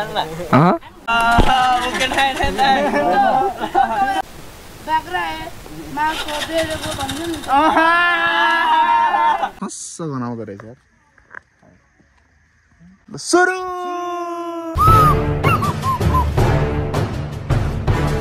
मस्त बनाव करायचं सुरू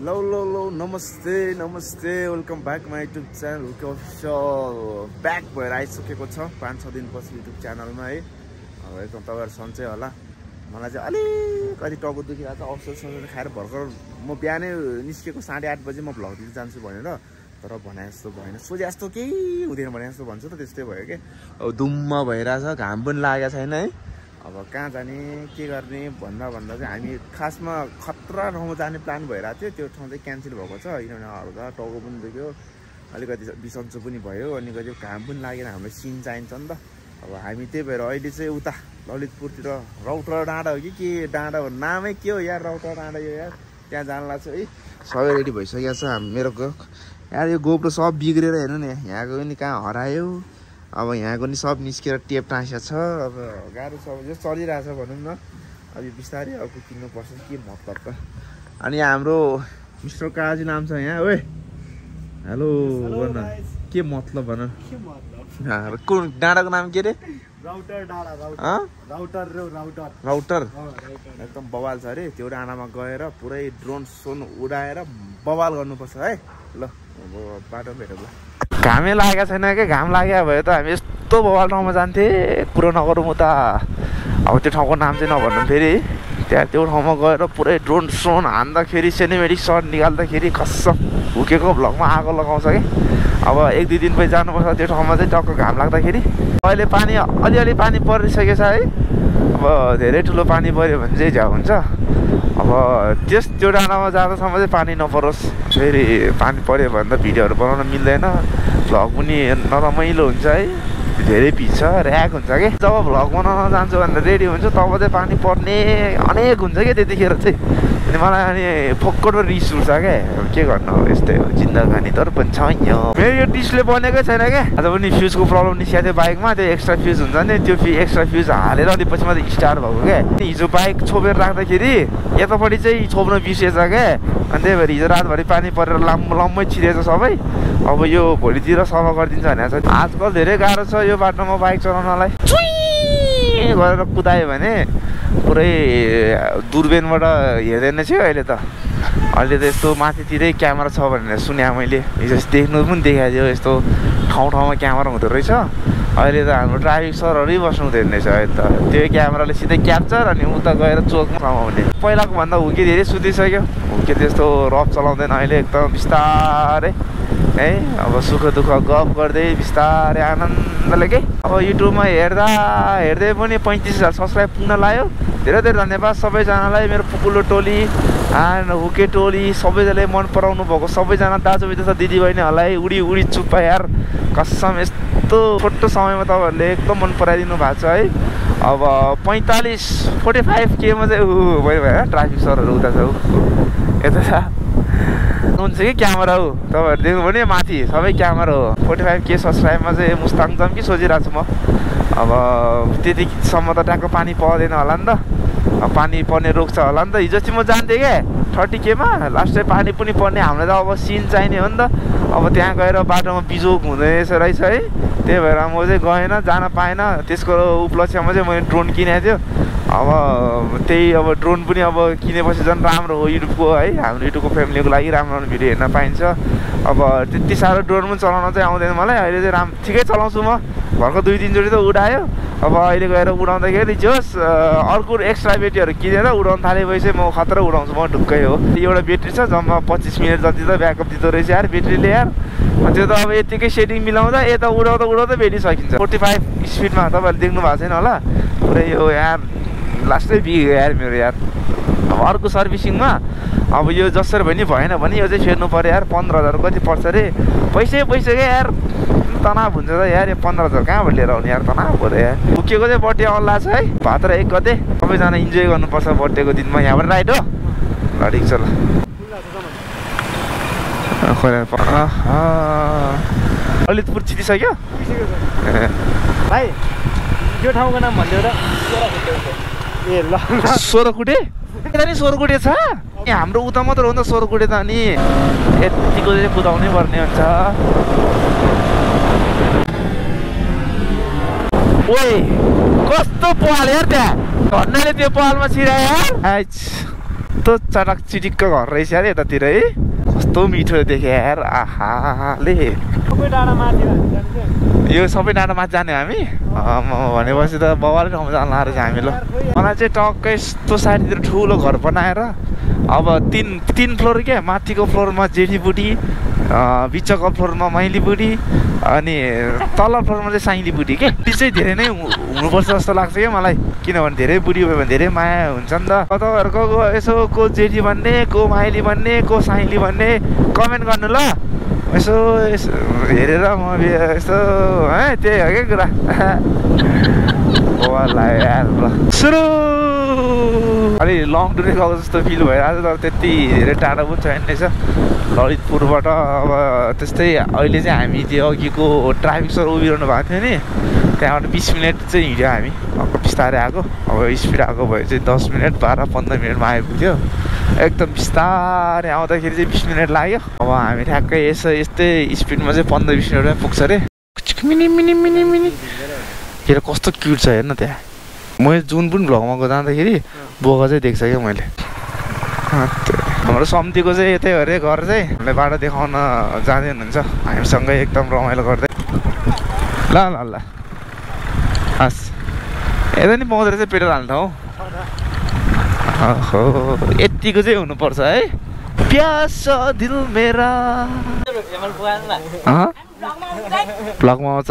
लो लो लो नमस्ते नमस्ते welcome back my YouTube channel हुके अफिसियल बैक भएर आइसकेको छ 5-6 दिन पछि यूट्यूब चैनल में हाई एकदम तब सन्चै होला मलाई चाहिँ अलिकति टाउको दुखिरहेको छ अफसोस खाएर भर्खर म बिहानै निस्केको 8:30 बजे म भ्लग दिन जान्छु भनेर तर भने जस्तो भएन सोचे जस्तो केही हुँदैन भने जस्तो भन्छ त त्यस्तै भयो के अब धुम्म भइरहेछ घाम पनि लागेको छैन है अब कहाँ जाने के गर्ने भन्दा भन्दा चाहिँ हामी खासमा खतरा ठाउँमा जाने प्लान भइरहेको थियो त्यो ठाउँ चाहिँ क्यान्सल भएको छ किनभने हल्का टाउको पनि दुख्यो अलिकति बिसन्चो पनि भयो अनि कति घाम पनि लागेर हामीलाई सिन चाहिन्छ नि त अब हामी त्यही भएर अहिले चाहिँ उता ललितपुरतिर राउटर डाँडा हो कि डाँडा हो नामै के हो यार राउटर डाँडा यो यार त्यहाँ जान लाग्छ है सबै रेडी भइसकेको छ मेरो यार यो गोप्रो सब बिग्रेर हेर्नु नि यहाँको पनि कहाँ हरायो अब यहाँको नि सब निस्केर टेप टाँसेको छ अब गाह्रो सब जो चलिरहेछ भनौँ न अब बिस्तारै अब किन्नुपर्छ के मतलब त अनि हाम्रो मिस्टर काजी नाम छ यहाँ ओए हेलो भन के मतलब भन कुन डाँडाको नाम के अरे राउटर डाँडा राउटर एकदम बवाल छ अरे त्यो डाँडामा गएर पुरै ड्रोन सोन उडाएर बवाल गर्नुपर्छ है ल बाटो भेटौँ ल घामै लागेको छैन कि घाम लाग्यो भयो त हामी यस्तो बवाल ठाउँमा जान्थे कुरो नगरौँ उता अब त्यो ठाउँको नाम चाहिँ नभन्नु फेरि त्यहाँ त्यो ठाउँमा गएर पुरै ड्रोन सोन हान्दाखेरि सिनेमेटिक सर्ट निकाल्दाखेरि कसम हुकेको भ्लगमा आगो लगाउँछ कि अब 1-2 दिन पछि जानुपर्छ त्यो ठाउँमा चाहिँ टक्क घाम लाग्दाखेरि अहिले पानी अलिअलि पानी परिसकेको छ है अब धेरै ठुलो पानी पऱ्यो भने चाहिँ झ्याउ हुन्छ अब त्यो डाँडामा जाँदासम्म चाहिँ पानी नपरोस् फेरि पानी पऱ्यो भने त भिडियोहरू बनाउन मिल्दैन भ्लग पनि नरमाइलो हुन्छ है धेरै भिज्छ ऱ्याक हुन्छ कि जब भ्लग बनाउन जान्छु भनेर रेडी हुन्छ तब चाहिँ पानी पर्ने अनेक हुन्छ क्या त्यतिखेर चाहिँ अनि मलाई अनि फोक्कटो रिस उठ्छ क्या के गर्नु अब यस्तै हो जिन्दगानी तर पनि छ यहाँ मेरो यो डिसले बनेकै छैन क्या आज पनि फ्युजको प्रब्लम निस्किएको थियो बाइकमा त्यो एक्स्ट्रा फ्युज हुन्छ नि त्यो एक्स्ट्रा फ्युज हालेर अनि पछि मात्रै स्टार्ट भएको क्या हिजो बाइक छोपेर राख्दाखेरि यतापट्टि चाहिँ छोप्न बिर्सेछ क्या अनि त्यही भएर हिजो रातभरि पानी परेर लम्बै छिरेछ सबै अब यो भोलितिर सफा गरिदिन्छ भनेको छ आजकल धेरै गाह्रो छ यो बाटोमा बाइक चलाउनलाई चुई गरेर कुदायो भने पुरै दूरबीनबाट हेर्दैन थियो अहिले त यस्तो माथितिरै क्यामेरा छ भनेर सुने मैले हिजो देख्नु पनि देखाएको थियो यस्तो ठाउँ ठाउँमा क्यामेरा हुँदो रहेछ अहिले त हाम्रो ट्राफिक सरहरू बस्नु हुँदैन रहेछ अहिले त त्यो क्यामेराले सिधै क्याप्चर अनि उता गएर चोकमा समाउने पहिलाको भन्दा हुके धेरै सुतिसक्यो हुके त्यस्तो रफ चलाउँदैन अहिले एकदम बिस्तारै है अब सुख दुःख गफ गर्दै बिस्तारै आनन्दले के अब युट्युबमा हेर्दै पनि 35,000 सब्सक्राइब पुग्न लाग्यो धेरै धेरै धन्यवाद सबैजनालाई मेरो पुकुलो टोली आन हुके टोली सबैजनाले मन पराउनु भएको सबैजना दाजुभाइ तथा दिदीबहिनीहरूलाई उडी उडी चुप्पा यार कसम यस्तो छोटो समयमा तपाईँहरूले एकदम मन पराइदिनु भएको छ है अब 45-45Kमा चाहिँ ऊ भयो भएन ट्राफिक सरहरू उता छ ऊ यता छ हुन्छ कि क्यामेरा हो तपाईँहरू देख्नु भने माथि सबै क्यामेरा हो 45K सब्सक्राइबमा चाहिँ मुस्ताङ जम्की सोचिरहेको छु म अब त्यतिसम्म त ट्याक्क पानी पर्दैन होला नि त पानी पर्ने रोक्छ होला नि त हिजो चाहिँ म जान्थेँ क्या 30Kमा लास्ट चाहिँ पानी पनि पर्ने हामीलाई त अब सिन चाहिने हो नि त अब त्यहाँ गएर बाटोमा बिजोग हुँदो रहेछ है त्यही भएर म चाहिँ गएन जान पाएन त्यसको उपलक्ष्यमा चाहिँ मैले ड्रोन किनेको थियो अब त्यही अब ड्रोन पनि अब किनेपछि झन् राम्रो हो युट्युबको है हाम्रो युट्युबको फ्यामिलीको लागि राम्रो राम्रो भिडियो हेर्न पाइन्छ अब त्यति साह्रो ड्रोन पनि चलाउन चाहिँ आउँदैन मलाई अहिले चाहिँ ठिकै चलाउँछु म भर्खर 2-3 चोटि त उडायो अब अहिले गएर उडाउँदाखेरि जोस् अर्को एक्स्ट्रा ब्याट्रीहरू किनेर उडाउन थालेपछि म खतरा उडाउँछु म ढुक्कै हो एउटा ब्याट्री छ जम्मा 25 मिनट जति त ब्याकअप दिँदो रहेछ यार ब्याट्रीले यार त्यो त अब यतिकै सेटिङ मिलाउँदा यता उडाउँदा उडाउँदै भेट्न सकिन्छ 45 स्पिडमा तपाईँहरूले देख्नु भएको छैन होला पुरै यो यार लास्टै बिग्यो यार मेरो यार अब अर्को सर्भिसिङमा अब यो जसरी पनि भएन भने यो चाहिँ फेर्नु पऱ्यो यार 15,000 कति पर्छ अरे पैसै क्या यार तनाव हुन्छ त यार यो 15,000 कहाँबाट लिएर आउने यार तनाव भयो यार हुकेको चाहिँ बर्थडे अल्ला छ है 7/1 गते सबैजना इन्जोय गर्नुपर्छ बर्थडेको दिनमा यहाँबाट राइट हो ल ठिक छ ल ललितपुर चितिसक्यो भाइ यो ठाउँको नाम भनिदियो र सोरकुटे सोरकुटे छ हाम्रो उता मात्र हो नि सोरकुटे त अनि यतिको चाहिँ कुदाउनै पर्ने हुन्छ ओइ कस्तो पाल यार त्य भन्नाले त्यो पालमा छिरा यार आइच त चटक चिटिकको घर रहेछ यार यतातिर है कस्तो मिठो देखे यार आहाले सबै डाँडा माथि यो सबै डाँडा माथि जाने हामी भनेपछि त बवाल ठाउँमा जान लाएर हामी ल मलाई चाहिँ टक्कै यस्तो साइडतिर ठुलो घर बनाएर अब तीन फ्लोर के माथिको फ्लोरमा जेठी बुढी बिचको फ्लोरमा माइली बुढी अनि तल फ्लोरमा चाहिँ साइली बुढी के त्यो चाहिँ धेरै नै हुनुपर्छ जस्तो लाग्छ के मलाई किनभने धेरै बुढी भयो भने धेरै माया हुन्छ नि त तपाईँहरूको यसो को जेठी भन्ने को माइली भन्ने को साइली भन्ने कमेन्ट गर्नु ल यसो हेरेर म यस्तो है त्यही हो क्या कुरा सुरु अलि लङ टुरै गएको जस्तो फिल भइरहेको छ तर त्यति धेरै टाढा पनि छैन रहेछ ललितपुरबाट अब त्यस्तै अहिले चाहिँ हामी त्यो अघिको ट्राफिक सर उभिरहनु भएको थियो नि त्यहाँबाट 20 मिनट चाहिँ हिँड्यो हामी अब बिस्तारै आएको अब स्पिड आएको भए चाहिँ 10 मिनट 12-15 मिनटमा आइपुग्यो एकदम बिस्तारै आउँदाखेरि चाहिँ 20 मिनट लाग्यो अब हामी ठ्याक्कै यसो यस्तै स्पिडमा चाहिँ 15-20 मिनटमा पुग्छ अरे मिनी मिनी मिनी मिनी हेर कस्तो क्युट छ हेर्न त्यहाँ मैले जुन पनि भ्लगमा जाँदाखेरि बोका चाहिँ देख्छ क्या मैले हाम्रो सम्तिको चाहिँ यतै अरे घर चाहिँ हामीलाई बाटो देखाउन जाँदै हुनुहुन्छ हामीसँगै एकदम रमाइलो गर्दै ल ल ल हस् यता नि पाउँदो रहेछ पेट्रोल हाल्ने ठाउँ ओहो यतिको चाहिँ हुनुपर्छ है प्यासा दिल मेरा भ्लगमा आउँछ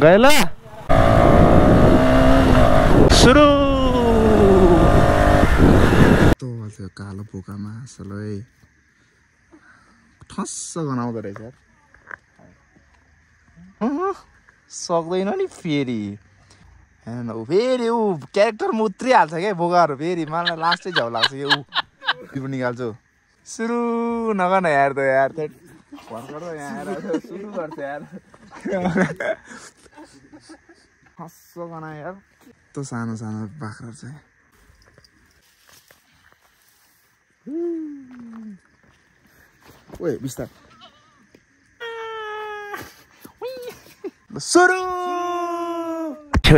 गए ल सुरु कालो पोकामा सलै ठस्स गनाउँदो रहेछ सक्दैन नि फेरि फेरि ऊ क्यारेक्टर म उत्रिहाल्छ क्या बोकाहरू फेरि मलाई लास्टै झ्याउ लाग्छ कि ऊ त्यो पनि निकाल्छु सुरु नगर्न यार त यार सुरु गर्छ यार हँस गना यार त्यो सानो सानो बाख्रा चाहिँ ओए बिस्तार सुरु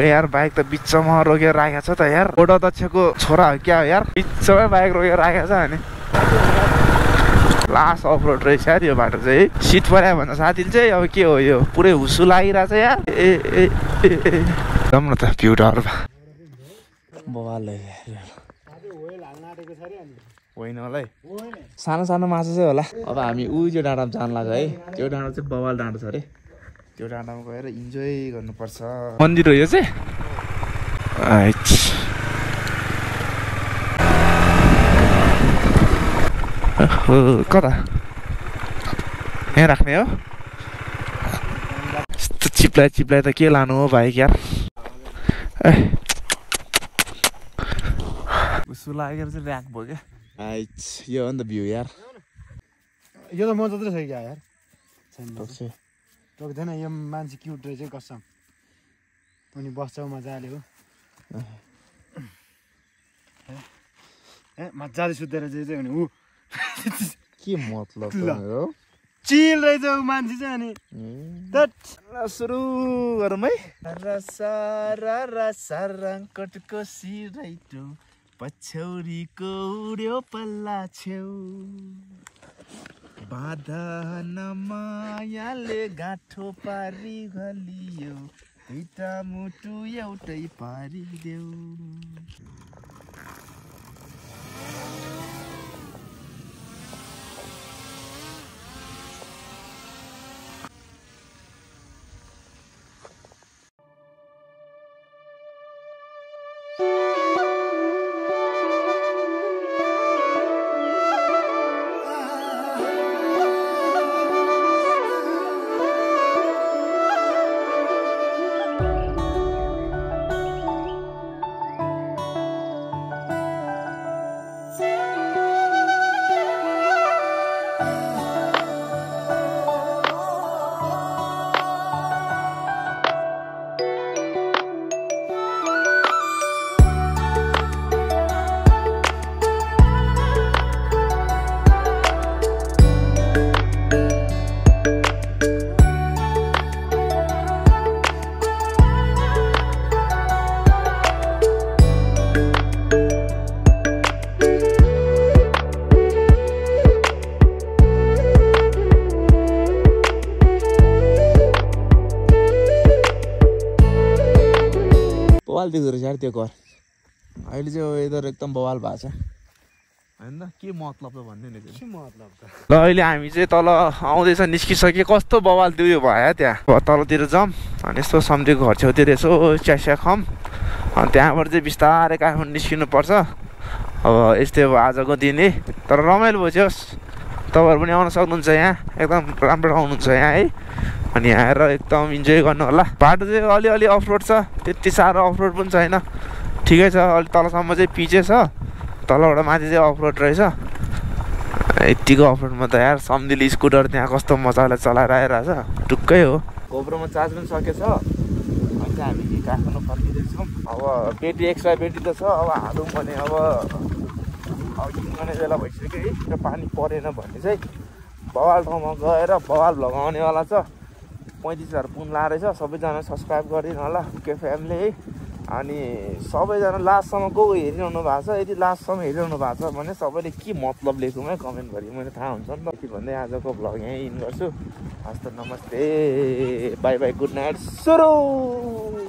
यार बाइक त बिचमा रोकेर राखेको छ त यार बोर्ड अध्यक्षको छोरा हो क्या यार बिचमै बाइक रोकेर राखेको छ अनि लास्ट अफ रोड रहेछ यार यो बाटो चाहिँ शीत पर्यो भन्दा साथीले चाहिँ अब के हो यो पुरै हुसु लागिरहेछ यार ए जाउँ न त भ्यू डरमा होइन होला है सानो सानो माछा चाहिँ होला अब हामी ऊ यो डाँडामा जान लाग्छ है त्यो डाँडा चाहिँ बवाल डाँडा छ अरे त्यो डाँडामा गएर इन्जोय गर्नुपर्छ मन्दिर हो यो चाहिँ कता यहाँ राख्ने हो यस्तो चिप्लाइ चिप्लाइ त के लानु हो भाइ यार ए उसो लागेर चाहिँ ल्याक भयो क्या आइच यो हो नि त भ्यू यार यो त म जत्रै छ क्या यार टोक्दैन यो मान्छे क्युट रहेछ कसम अनि बस्छौ मजाले हो ए मजाले सुतेर जे भने ऊ के मतलब चिल रहेछ ऊ मान्छे चाहिँ अनि सुरु गरौँ है पछौरीको उड्यो पल्ला छेउ बाधा नमायाले गाँठो पारी घलियो दुईटा मुटु एउटै पारिदेऊ बवाल दिख रहा यार त्यो घर अहिले जो वेदर एकदम बवाल भएको छ हैन के मतलब त भन्ने नि के मतलब त ल अहिले हामी चाहिँ तल आउँदै छ निस्किसके कस्तो बवाल दियो भयो त्यहाँ तलतिर जम अनि यस्तो समृद्धको घर छेउतिर यसो च्यास्या खम अनि त्यहाँबाट चाहिँ बिस्तारै काठमाडौँ निस्किनु पर्छ अब यस्तै हो आजको दिन है तर रमाइलो भयो तपाईहरु पनि आउन सक्नुहुन्छ यहाँ एकदम राम्रो आउनुहुन्छ यहाँ है अनि आएर एकदम इन्जोय गर्नु होला बाटो चाहिँ अलिअलि अफरोड छ त्यति सारो अफरोड पनि छैन ठिकै छ अलि तलसम्म चाहिँ पिचे छ तलबाट माथि चाहिँ अफरोड रहेछ यतिको अफरोडमा त यार सम्दिली स्कुटर त्यहाँ कस्तो मजाले चलाएर आइरहेछ टुक्कै हो गोप्रोमा चार्ज पनि सकेछ अनि हामी काठमाडौँ फर्किँदैछौँ अब पेटी एक्स्ट्रा पेटी त छ अब हालौँ भने अब किनभने बेला भइसक्यो है र पानी परेन भने चाहिँ बवाल ठाउँमा गएर बवाल लगाउनेवाला छ 35,000 पुन लाएर छ सबैजना सब्सक्राइब गरिदिनु होला के फ्यामिली है अनि सबैजना लास्टसम्म को हेरिरहनु भएको छ यदि लास्टसम्म हेरिरहनु भएको छ भने सबैले के मतलब लेखौँ है कमेन्ट गरी मलाई थाहा हुन्छ नि त यति भन्दै आजको भ्लग यहीँ इन गर्छु हस्त नमस्ते बाई बाई गुड नाइट सुरु